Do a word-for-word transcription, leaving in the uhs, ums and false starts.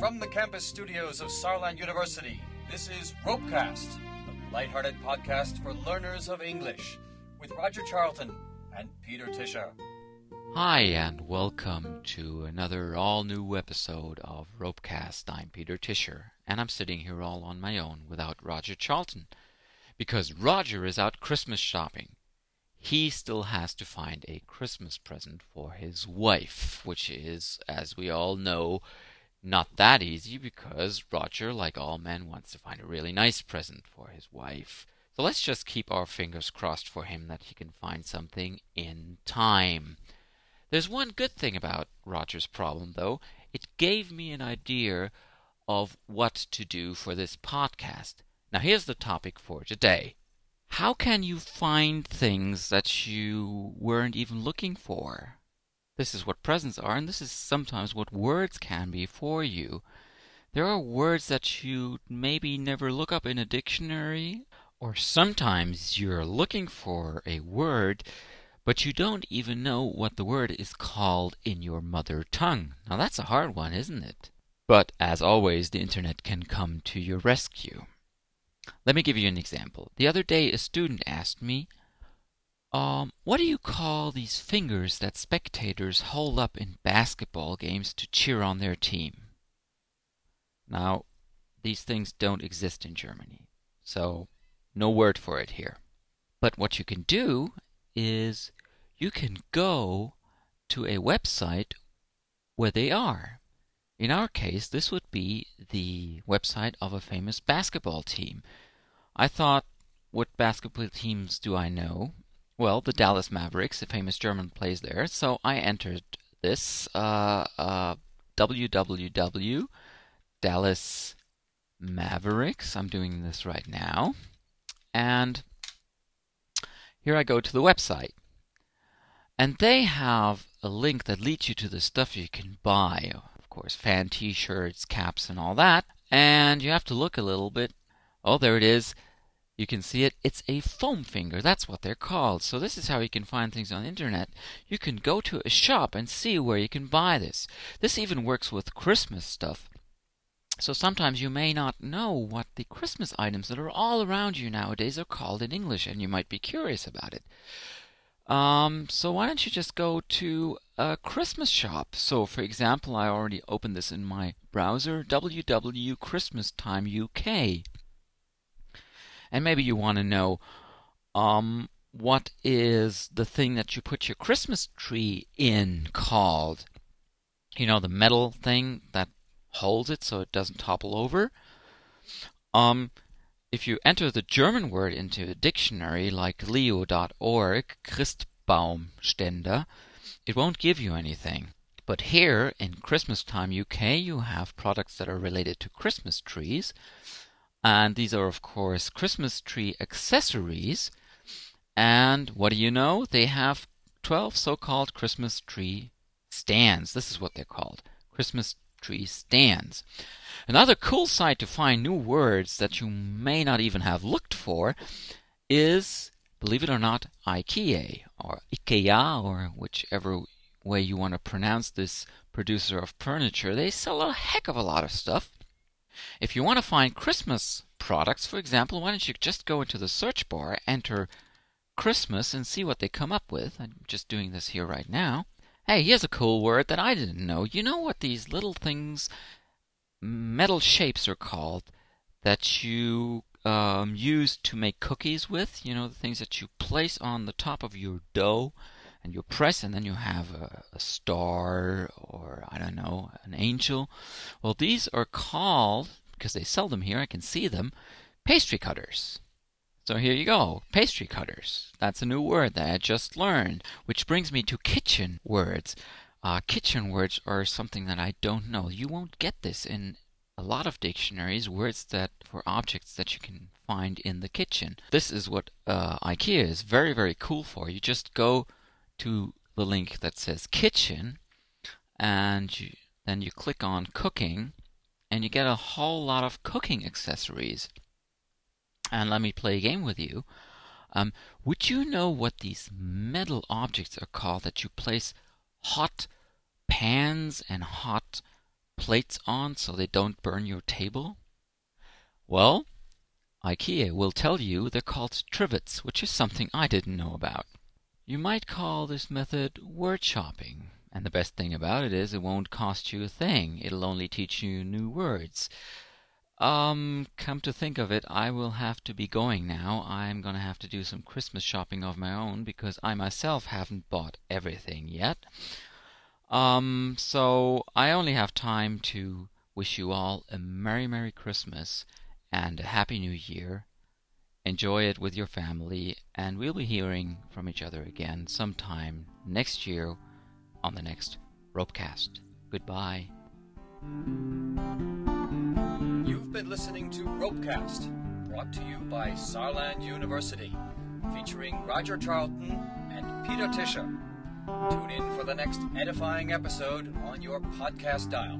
From the campus studios of Saarland University, this is Ropecast, a lighthearted podcast for learners of English, with Roger Charlton and Peter Tischer. Hi, and welcome to another all-new episode of Ropecast. I'm Peter Tischer, and I'm sitting here all on my own without Roger Charlton, because Roger is out Christmas shopping. He still has to find a Christmas present for his wife, which is, as we all know, not that easy, because Roger, like all men, wants to find a really nice present for his wife. So let's just keep our fingers crossed for him that he can find something in time. There's one good thing about Roger's problem, though. It gave me an idea of what to do for this podcast. Now here's the topic for today. How can you find things that you weren't even looking for? This is what presents are, and this is sometimes what words can be for you. There are words that you maybe never look up in a dictionary, or sometimes you're looking for a word, but you don't even know what the word is called in your mother tongue. Now that's a hard one, isn't it? But as always, the internet can come to your rescue. Let me give you an example. The other day a student asked me, um, what do you call these fingers that spectators hold up in basketball games to cheer on their team? Now, these things don't exist in Germany, so no word for it here. But what you can do is you can go to a website where they are. In our case, this would be the website of a famous basketball team. I thought, what basketball teams do I know? Well, the Dallas Mavericks, a famous German plays there. So I entered this, uh, uh, www. Dallas Mavericks. I'm doing this right now. And here I go to the website. And they have a link that leads you to the stuff you can buy. Of course, fan t-shirts, caps, and all that. And you have to look a little bit. Oh, there it is. You can see it. It's a foam finger. That's what they're called. So this is how you can find things on the internet. You can go to a shop and see where you can buy this. This even works with Christmas stuff. So sometimes you may not know what the Christmas items that are all around you nowadays are called in English, and you might be curious about it. Um, so why don't you just go to a Christmas shop? So, for example, I already opened this in my browser, w w w dot christmastime u k. And maybe you want to know um, what is the thing that you put your Christmas tree in called? You know, the metal thing that holds it so it doesn't topple over. Um, If you enter the German word into a dictionary like Leo dot org, Christbaumständer, it won't give you anything. But here in Christmas Time U K, you have products that are related to Christmas trees. And these are, of course, Christmas tree accessories. And what do you know? They have twelve so-called Christmas tree stands. This is what they're called, Christmas tree stands. Another cool site to find new words that you may not even have looked for is, believe it or not, IKEA or IKEA, or whichever way you want to pronounce this producer of furniture. They sell a heck of a lot of stuff. If you want to find Christmas products, for example, why don't you just go into the search bar, enter Christmas, and see what they come up with. I'm just doing this here right now. Hey, here's a cool word that I didn't know. You know what these little things, metal shapes are called, that you um, use to make cookies with? You know, the things that you place on the top of your dough and you press, and then you have a, a star or, I don't know, an angel. Well, these are called, because they sell them here, I can see them, pastry cutters. So here you go, pastry cutters. That's a new word that I just learned, which brings me to kitchen words. Uh, kitchen words are something that I don't know. You won't get this in a lot of dictionaries, words that for objects that you can find in the kitchen. This is what uh, IKEA is very, very cool for. You just go to the link that says kitchen, and you, then you click on cooking, and you get a whole lot of cooking accessories. And let me play a game with you. Um, would you know what these metal objects are called that you place hot pans and hot plates on so they don't burn your table? Well, IKEA will tell you they're called trivets, which is something I didn't know about. You might call this method word shopping, and the best thing about it is it won't cost you a thing. It'll only teach you new words. Um, come to think of it, I will have to be going now. I'm gonna have to do some Christmas shopping of my own because I myself haven't bought everything yet. Um, so I only have time to wish you all a Merry, Merry Christmas and a Happy New Year. Enjoy it with your family, and we'll be hearing from each other again sometime next year on the next Ropecast. Goodbye. Been listening to Ropecast, brought to you by Saarland University, featuring Roger Charlton and Peter Tischer. Tune in for the next edifying episode on your podcast dial.